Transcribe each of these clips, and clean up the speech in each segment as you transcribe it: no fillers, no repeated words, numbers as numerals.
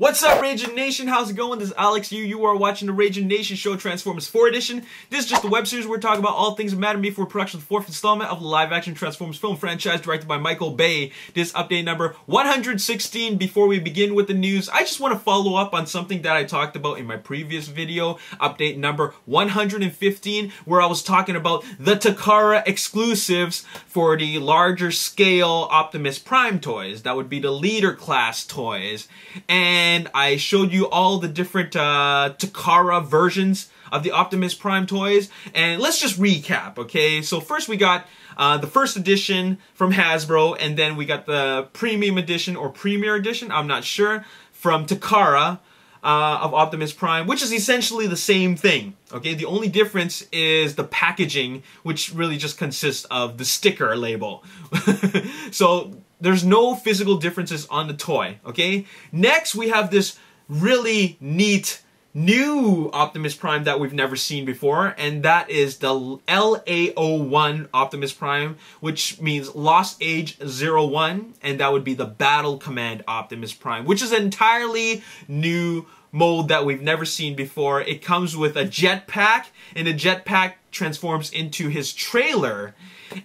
What's up, Raging Nation? How's it going? This is Alex Yu. You are watching the Raging Nation Show Transformers 4 Edition. This is just the web series where we're talking about all things that matter to me for production of the fourth installment of the live-action Transformers film franchise directed by Michael Bay. This is update number 116. Before we begin with the news, I just want to follow up on something that I talked about in my previous video, update number 115, where I was talking about the Takara exclusives for the larger scale Optimus Prime toys. That would be the leader class toys. And I showed you all the different Takara versions of the Optimus Prime toys. And let's just recap, okay? So first we got the first edition from Hasbro, and then we got the premium edition or premier edition, I'm not sure, from Takara of Optimus Prime, which is essentially the same thing, okay? The only difference is the packaging, which really just consists of the sticker label. So there's no physical differences on the toy, okay? Next, we have this really neat new Optimus Prime that we've never seen before, and that is the LA01 Optimus Prime, which means Lost Age 01, and that would be the Battle Command Optimus Prime, which is an entirely new mold that we've never seen before. It comes with a jetpack, and the jetpack transforms into his trailer.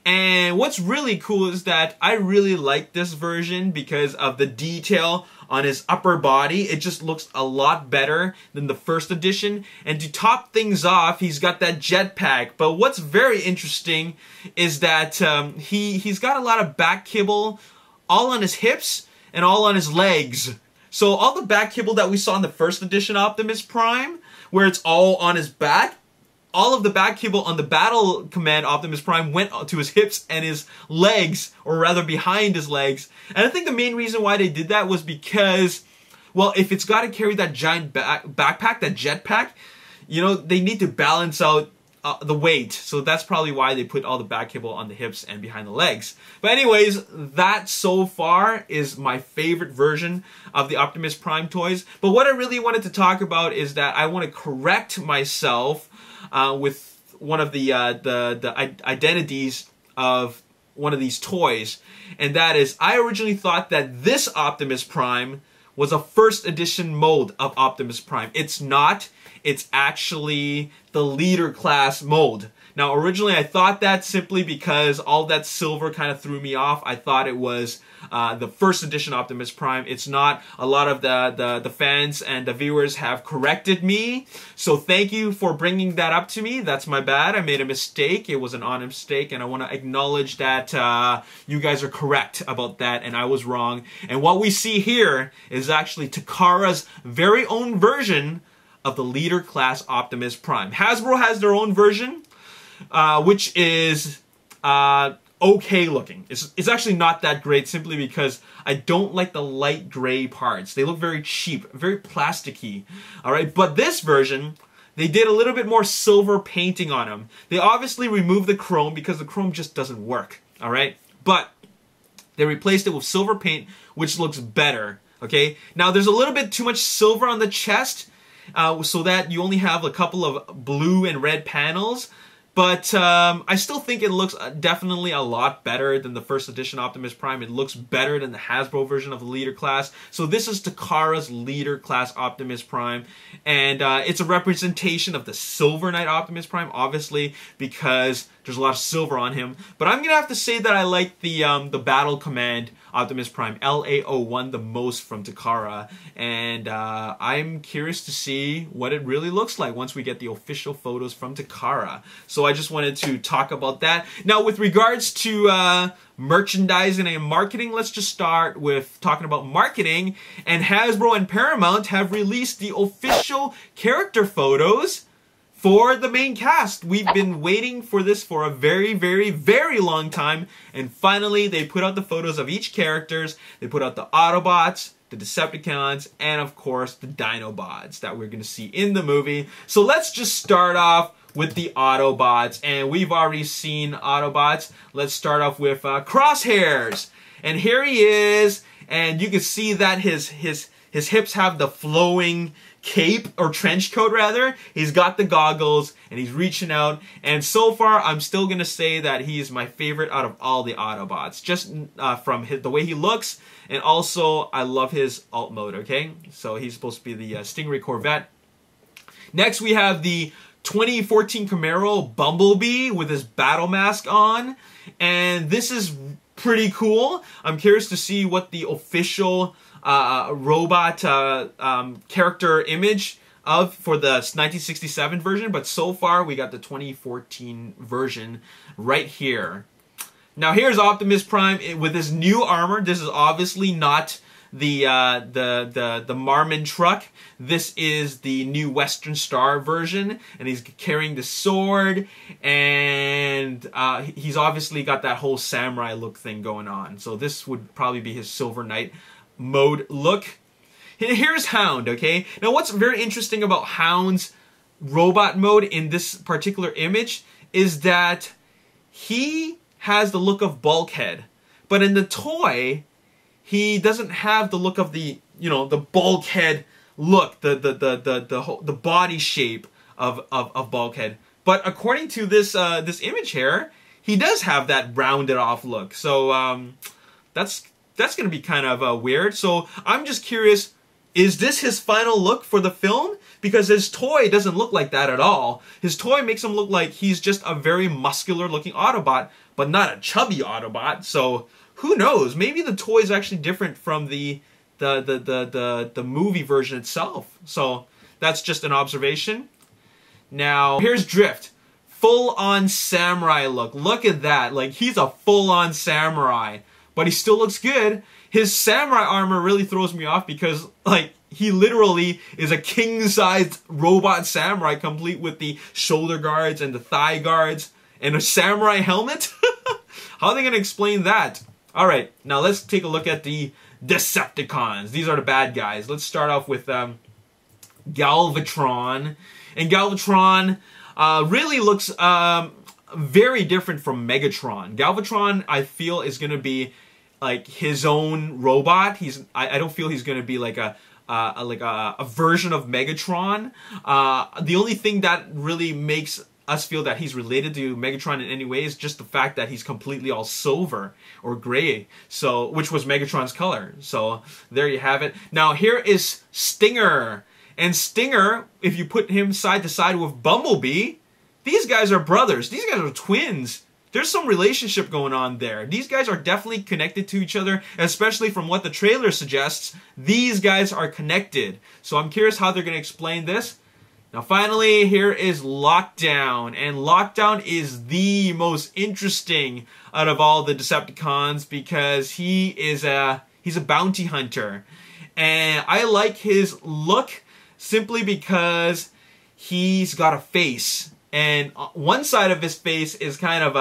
And what's really cool is that I really like this version because of the detail on his upper body. It just looks a lot better than the first edition. And to top things off, he's got that jetpack. But what's very interesting is that he's got a lot of back kibble all on his hips and all on his legs. So all the back kibble that we saw in the first edition Optimus Prime, where it's all on his back, all of the back kibble on the Battle Command Optimus Prime went to his hips and his legs, or rather behind his legs. And I think the main reason why they did that was because, well, if it's got to carry that giant backpack, that jetpack, you know, they need to balance out the weight. So that's probably why they put all the back kibble on the hips and behind the legs. But anyways, that so far is my favorite version of the Optimus Prime toys. But what I really wanted to talk about is that I want to correct myself with one of the identities of one of these toys. And that is, I originally thought that this Optimus Prime was a first edition mold of Optimus Prime. It's not. It's actually the leader class mold. Now, originally I thought that simply because all that silver kind of threw me off. I thought it was the first edition Optimus Prime. It's not. A lot of the fans and the viewers have corrected me. So thank you for bringing that up to me. That's my bad. I made a mistake. It was an honest mistake. And I want to acknowledge that you guys are correct about that. And I was wrong. And what we see here is actually Takara's very own version of the leader class Optimus Prime. Hasbro has their own version, which is okay looking. It's actually not that great simply because I don't like the light gray parts. They look very cheap, very plasticky. All right, but this version, they did a little bit more silver painting on them. They obviously removed the chrome because the chrome just doesn't work. All right, but they replaced it with silver paint, which looks better. Okay, now there's a little bit too much silver on the chest, so that you only have a couple of blue and red panels. But I still think it looks definitely a lot better than the first edition Optimus Prime. It looks better than the Hasbro version of the leader class. So this is Takara's leader class Optimus Prime. And it's a representation of the Silver Knight Optimus Prime, obviously, because there's a lot of silver on him. But I'm going to have to say that I like the Battle Command Optimus Prime, LA01, the most from Takara. And I'm curious to see what it really looks like once we get the official photos from Takara. So I just wanted to talk about that. Now, with regards to merchandising and marketing, let's just start with talking about marketing. And Hasbro and Paramount have released the official character photos for the main cast. We've been waiting for this for a very, very, very long time. And finally, they put out the photos of each characters. They put out the Autobots, the Decepticons, and of course, the Dinobots that we're going to see in the movie. So let's just start off with the Autobots. And we've already seen Autobots. Let's start off with Crosshairs. And here he is. And you can see that his hips have the flowing cape, or trench coat rather. He's got the goggles and he's reaching out, and so far I'm still gonna say that he is my favorite out of all the Autobots, just from the way he looks, and also I love his alt mode. Okay, so he's supposed to be the Stingray Corvette. Next we have the 2014 Camaro Bumblebee with his battle mask on, and this is pretty cool. I'm curious to see what the official robot character image of for the 1967 version, but so far we got the 2014 version right here. Now here's Optimus Prime with his new armor. This is obviously not the the Marmon truck. This is the new Western Star version, and he's carrying the sword, and he's obviously got that whole samurai look thing going on. So this would probably be his Silver Knight mode look. And here's Hound. Okay, now what's very interesting about Hound's robot mode in this particular image is that he has the look of Bulkhead, but in the toy he doesn't have the look of the, you know, the Bulkhead look, the body shape of Bulkhead. But according to this this image here, he does have that rounded off look. So that's gonna be kind of weird. So I'm just curious, is this his final look for the film? Because his toy doesn't look like that at all. His toy makes him look like he's just a very muscular looking Autobot, but not a chubby Autobot. So who knows? Maybe the toy is actually different from the movie version itself. So that's just an observation. Now here's Drift, full-on samurai look. Look at that! Like, he's a full-on samurai, but he still looks good. His samurai armor really throws me off because, like, he literally is a king-sized robot samurai, complete with the shoulder guards and the thigh guards and a samurai helmet. How are they gonna explain that? All right, now let's take a look at the Decepticons. These are the bad guys. Let's start off with Galvatron. And Galvatron really looks very different from Megatron. Galvatron, I feel, is going to be like his own robot. I don't feel he's going to be like a version of Megatron. The only thing that really makes us feel that he's related to Megatron in any way is just the fact that he's completely all silver or gray, so, which was Megatron's color. So there you have it. Now here is Stinger, and Stinger, if you put him side to side with Bumblebee, these guys are brothers. These guys are twins. There's some relationship going on there. These guys are definitely connected to each other, especially from what the trailer suggests. These guys are connected. So I'm curious how they're going to explain this. Now finally, here is Lockdown, and Lockdown is the most interesting out of all the Decepticons because he is he's a bounty hunter, and I like his look simply because he's got a face, and one side of his face is kind of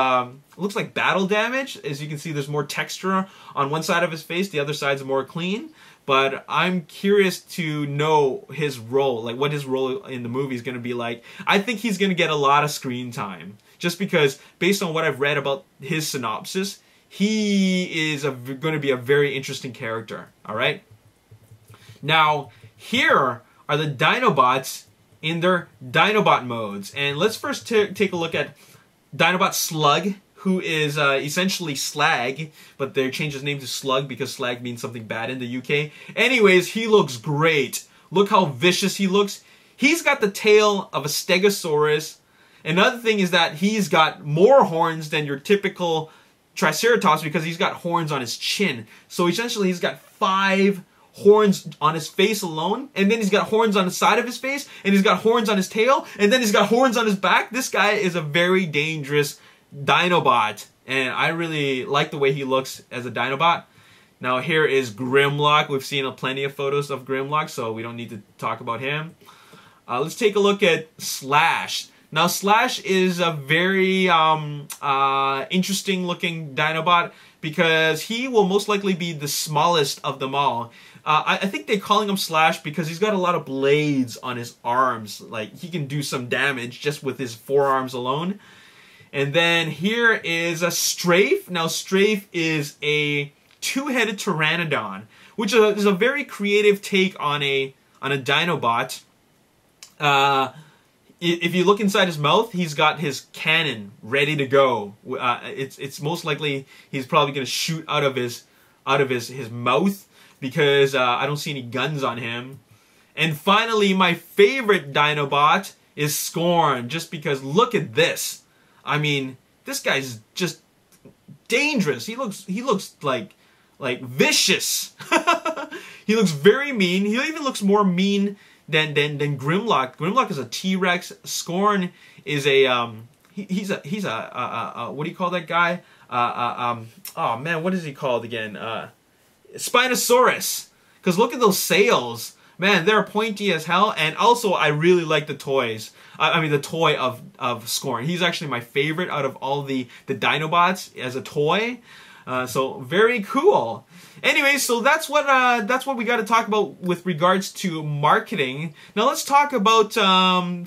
looks like battle damage. As you can see, there's more texture on one side of his face, the other side's more clean. But I'm curious to know his role, like what his role in the movie is going to be like. I think he's going to get a lot of screen time, just because based on what I've read about his synopsis, he is going to be a very interesting character. All right. Now, here are the Dinobots in their Dinobot modes. And let's first take a look at Dinobot Slug, who is essentially Slag, but they changed his name to Slug because Slag means something bad in the UK. Anyways, he looks great. Look how vicious he looks. He's got the tail of a Stegosaurus. Another thing is that he's got more horns than your typical Triceratops because he's got horns on his chin. So essentially he's got 5 horns on his face alone, and then he's got horns on the side of his face, and he's got horns on his tail, and then he's got horns on his back. This guy is a very dangerous Dinobot, and I really like the way he looks as a Dinobot. Now here is Grimlock. We've seen plenty of photos of Grimlock, so we don't need to talk about him. Let's take a look at Slash. Now Slash is a very interesting looking Dinobot because he will most likely be the smallest of them all. I think they're calling him Slash because he's got a lot of blades on his arms. Like, he can do some damage just with his forearms alone. And then here is a Strafe. Now Strafe is a two-headed Pteranodon, which is a very creative take on a Dinobot. If you look inside his mouth, he's got his cannon ready to go. It's most likely he's probably going to shoot out of his mouth, because I don't see any guns on him. And finally, my favorite Dinobot is Scorn, just because look at this. I mean, this guy's just dangerous. He looks like vicious. He looks very mean. He even looks more mean than Grimlock. Grimlock is a T-Rex. Scorn is a what do you call that guy? Oh man, what is he called again? Spinosaurus. Because look at those sails. Man, they're pointy as hell, and also I really like the toys. I mean, the toy of Scorn. He's actually my favorite out of all the Dinobots as a toy. So very cool. Anyway, so that's what we got to talk about with regards to marketing. Now let's talk about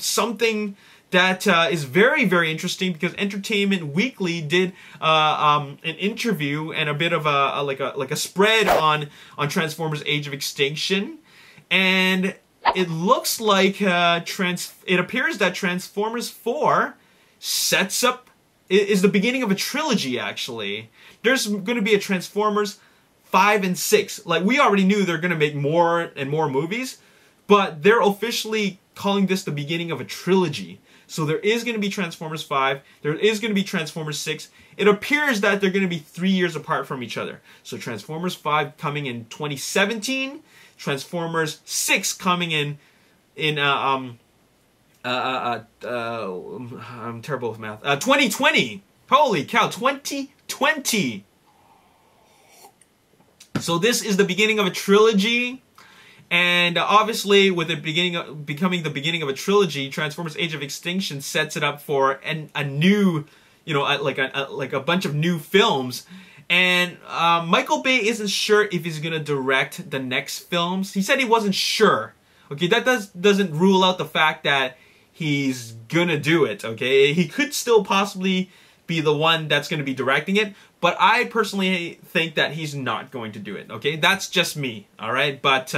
something that is very, very interesting, because Entertainment Weekly did an interview and a bit of a spread on Transformers: Age of Extinction. And it looks like it appears that Transformers 4 is the beginning of a trilogy. Actually, there's going to be a Transformers 5 and 6. Like, we already knew they're going to make more and more movies, but they're officially calling this the beginning of a trilogy. So there is going to be Transformers 5, there is going to be Transformers 6. It appears that they're going to be 3 years apart from each other. So Transformers 5 coming in 2017. Transformers 6 coming in I'm terrible with math. 2020. Holy cow, 2020. So this is the beginning of a trilogy, and obviously with it becoming the beginning of a trilogy, Transformers: Age of Extinction sets it up for a new, like a bunch of new films. And Michael Bay isn't sure if he's gonna direct the next films. He said he wasn't sure. Okay, that doesn't rule out the fact that he's gonna do it. Okay, he could still possibly be the one that's gonna be directing it, but I personally think that he's not going to do it. Okay, that's just me. All right, but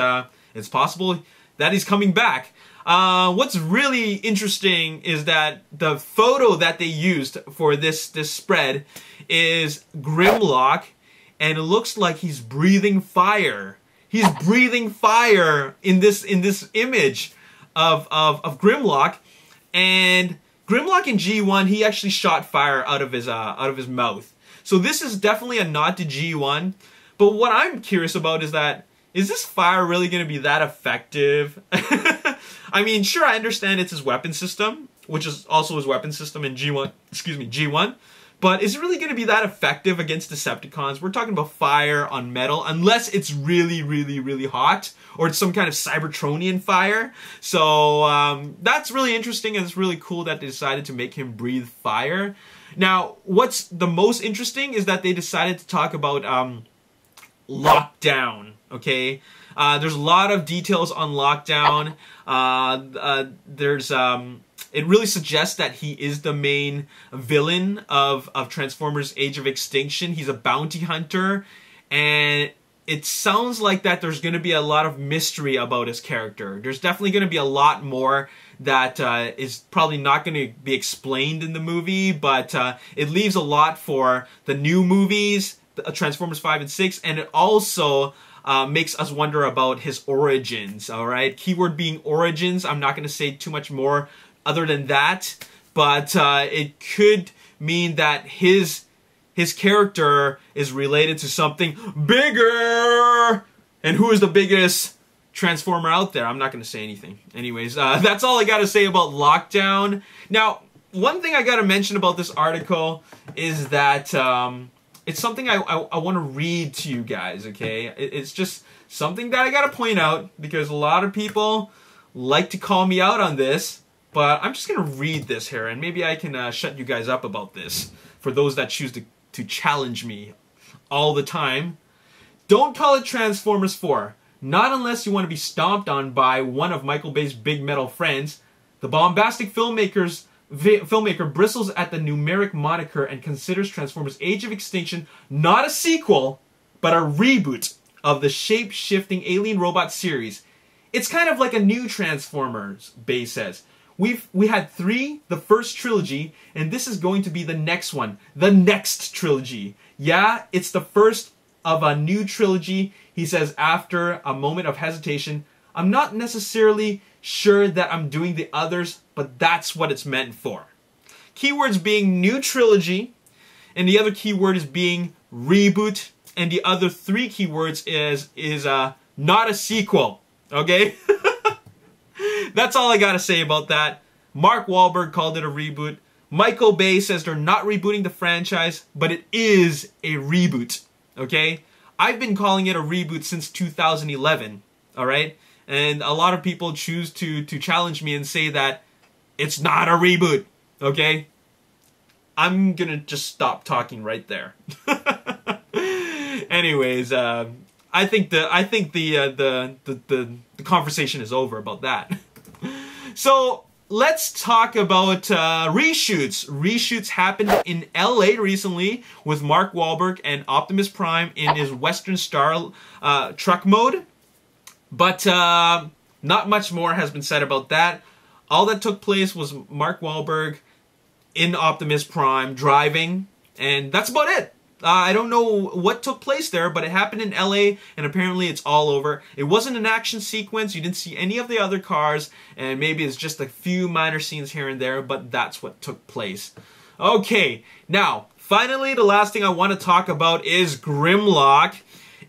it's possible that he's coming back. What's really interesting is that the photo that they used for this spread is Grimlock, and it looks like he's breathing fire. He's breathing fire in this image of Grimlock, and Grimlock in G1, he actually shot fire out of his mouth. So this is definitely a nod to G1. But what I'm curious about is that, is this fire really going to be that effective? I mean, sure, I understand it's his weapon system, which is also his weapon system in G1, excuse me, G1, but is it really going to be that effective against Decepticons? We're talking about fire on metal, unless it's really, really, really hot, or it's some kind of Cybertronian fire. So that's really interesting, and it's really cool that they decided to make him breathe fire. Now, what's the most interesting is that they decided to talk about Lockdown, okay? There's a lot of details on Lockdown. It really suggests that he is the main villain of Transformers: Age of Extinction. He's a bounty hunter, and it sounds like that there's going to be a lot of mystery about his character. There's definitely going to be a lot more that is probably not going to be explained in the movie, but it leaves a lot for the new movies, Transformers 5 and 6, and it also makes us wonder about his origins, all right? Keyword being origins. I'm not going to say too much more other than that, but it could mean that his character is related to something bigger. And who is the biggest Transformer out there? I'm not going to say anything. Anyways, that's all I got to say about Lockdown. Now, one thing I got to mention about this article is that it's something I want to read to you guys, okay? It's just something that I got to point out, because a lot of people like to call me out on this, but I'm just going to read this here, and maybe I can shut you guys up about this, for those that choose to challenge me all the time. Don't call it Transformers 4. Not unless you want to be stomped on by one of Michael Bay's big metal friends. The bombastic filmmaker bristles at the numeric moniker and considers Transformers: Age of Extinction not a sequel, but a reboot of the shape-shifting alien robot series. It's kind of like a new Transformers, Bay says. We had three, the first trilogy, and this is going to be the next one, the next trilogy. Yeah, it's the first of a new trilogy, he says after a moment of hesitation. I'm not necessarily sure that I'm doing the others, but that's what it's meant for. Keywords being new trilogy, and the other keyword is being reboot, and the other three keywords is not a sequel, okay? That's all I gotta say about that. Mark Wahlberg called it a reboot. Michael Bay says they're not rebooting the franchise, but it is a reboot, okay? I've been calling it a reboot since 2011, all right? And a lot of people choose to challenge me and say that it's not a reboot, okay? I'm gonna just stop talking right there. Anyways, I think the conversation is over about that. So let's talk about reshoots. Reshoots happened in LA recently with Mark Wahlberg and Optimus Prime in his Western Star truck mode. But not much more has been said about that. All that took place was Mark Wahlberg in Optimus Prime driving, and that's about it. I don't know what took place there, but it happened in LA, and apparently it's all over. It wasn't an action sequence. You didn't see any of the other cars, and maybe it's just a few minor scenes here and there, but that's what took place. Okay, now, finally, the last thing I want to talk about is Grimlock,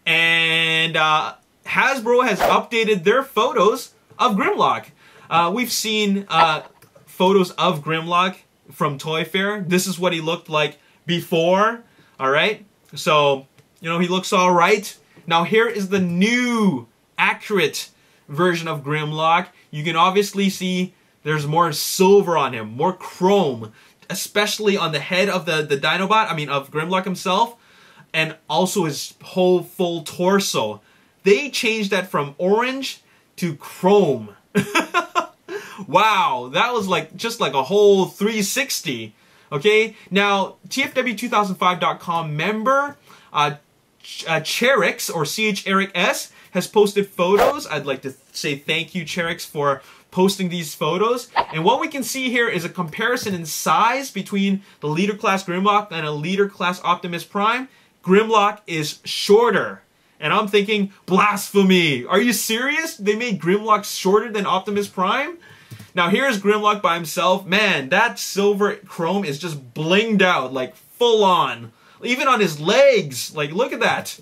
and Hasbro has updated their photos of Grimlock. We've seen photos of Grimlock from Toy Fair. This is what he looked like before. All right, so, you know, he looks all right. Now, here is the new, accurate version of Grimlock. You can obviously see there's more silver on him, more chrome, especially on the head of the Dinobot, I mean, of Grimlock himself, and also his whole full torso. They changed that from orange to chrome. Wow, that was like just like a whole 360. Okay, now, TFW2005.com member Cherix, or CHERIX, has posted photos. I'd like to say thank you, Cherix, for posting these photos. And what we can see here is a comparison in size between the leader class Grimlock and a leader class Optimus Prime. Grimlock is shorter. And I'm thinking, blasphemy! Are you serious? They made Grimlock shorter than Optimus Prime? Now here's Grimlock by himself. Man, that silver chrome is just blinged out, like full on. Even on his legs, like look at that.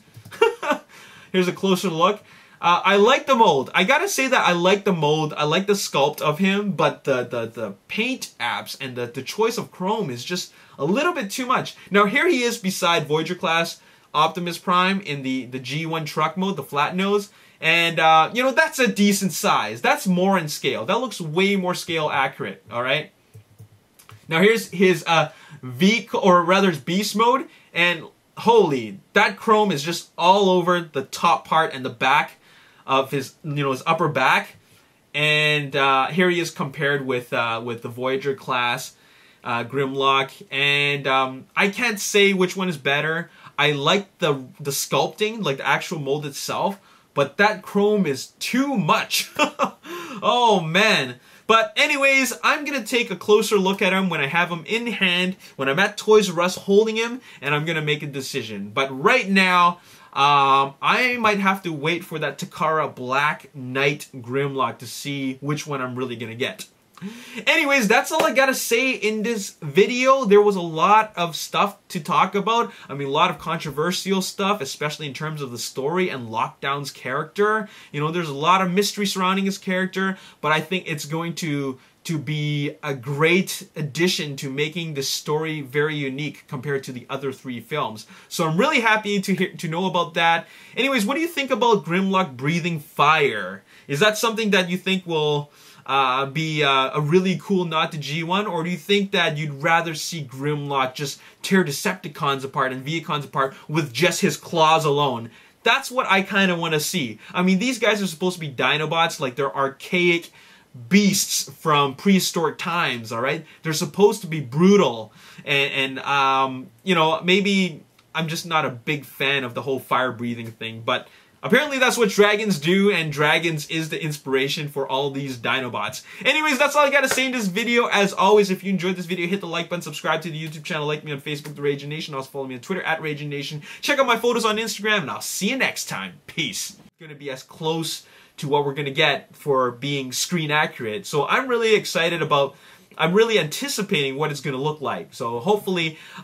Here's a closer look. I like the mold. I gotta say that I like the mold. I like the sculpt of him, but the paint apps and the choice of chrome is just a little bit too much. Now here he is beside Voyager class Optimus Prime in the G1 truck mode, the flat nose. And, you know, that's a decent size. That's more in scale. That looks way more scale accurate, all right? Now, here's his vehicle, or rather his beast mode. And, holy, that chrome is just all over the top part and the back of his, you know, his upper back. And here he is compared with the Voyager class Grimlock. And I can't say which one is better. I like the sculpting, like the actual mold itself. But that chrome is too much. Oh man. But anyways, I'm gonna take a closer look at him when I have him in hand, when I'm at Toys R Us holding him, and I'm gonna make a decision. But right now, I might have to wait for that Takara Black Knight Grimlock to see which one I'm really gonna get. Anyways, that's all I gotta say in this video. There was a lot of stuff to talk about. I mean, a lot of controversial stuff, especially in terms of the story and Lockdown's character. You know, there's a lot of mystery surrounding his character, but I think it's going to be a great addition to making this story very unique compared to the other three films. So I'm really happy to know about that. Anyways, what do you think about Grimlock breathing fire? Is that something that you think will be a really cool nod to G1, or do you think that you'd rather see Grimlock just tear Decepticons apart and Vehicons apart with just his claws alone? That's what I kind of want to see. I mean, these guys are supposed to be Dinobots, like they're archaic beasts from prehistoric times, alright? They're supposed to be brutal, and you know, maybe I'm just not a big fan of the whole fire-breathing thing, but Apparently that's what dragons do, and dragons is the inspiration for all these Dinobots. Anyways, that's all I gotta say in this video. As always, if you enjoyed this video, hit the like button, subscribe to the YouTube channel, like me on Facebook, The Raging Nation, also follow me on Twitter, @Raging Nation. Check out my photos on Instagram, and I'll see you next time. Peace. Gonna be as close to what we're gonna get for being screen accurate. So I'm really anticipating what it's gonna look like. So hopefully